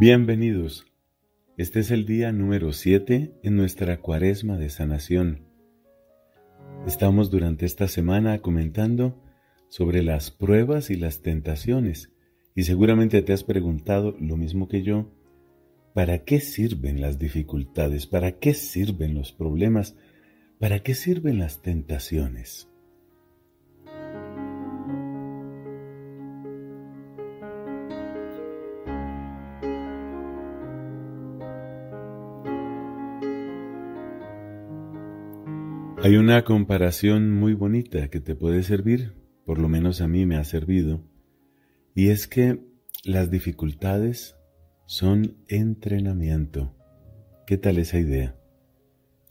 Bienvenidos. Este es el día número 7 en nuestra Cuaresma de Sanación. Estamos durante esta semana comentando sobre las pruebas y las tentaciones, y seguramente te has preguntado lo mismo que yo: ¿para qué sirven las dificultades? ¿Para qué sirven los problemas? ¿Para qué sirven las tentaciones? Hay una comparación muy bonita que te puede servir, por lo menos a mí me ha servido, y es que las dificultades son entrenamiento. ¿Qué tal esa idea?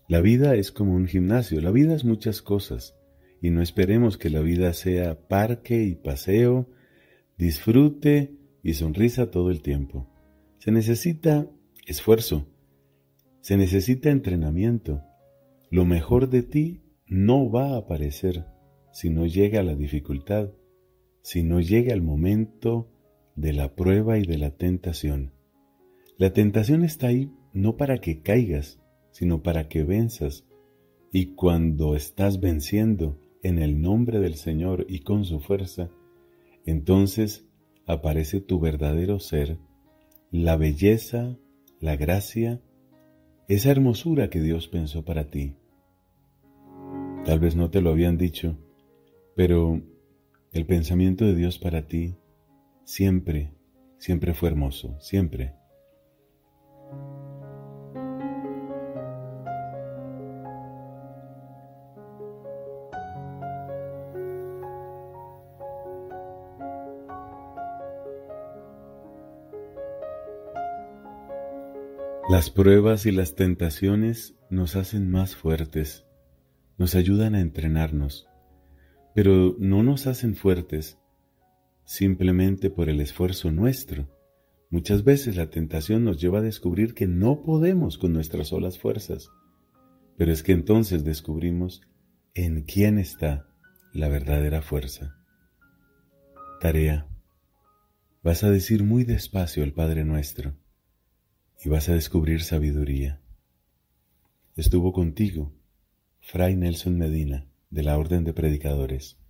La vida es como un gimnasio, la vida es muchas cosas, y no esperemos que la vida sea parque y paseo, disfrute y sonrisa todo el tiempo. Se necesita esfuerzo, se necesita entrenamiento. Lo mejor de ti no va a aparecer si no llega la dificultad, si no llega el momento de la prueba y de la tentación. La tentación está ahí no para que caigas, sino para que venzas. Y cuando estás venciendo en el nombre del Señor y con su fuerza, entonces aparece tu verdadero ser, la belleza, la gracia, esa hermosura que Dios pensó para ti. Tal vez no te lo habían dicho, pero el pensamiento de Dios para ti siempre, siempre fue hermoso, siempre. Las pruebas y las tentaciones nos hacen más fuertes, nos ayudan a entrenarnos. Pero no nos hacen fuertes simplemente por el esfuerzo nuestro. Muchas veces la tentación nos lleva a descubrir que no podemos con nuestras solas fuerzas. Pero es que entonces descubrimos en quién está la verdadera fuerza. Tarea. Vas a decir muy despacio el Padre Nuestro y vas a descubrir sabiduría. Estuvo contigo Fray Nelson Medina, de la Orden de Predicadores.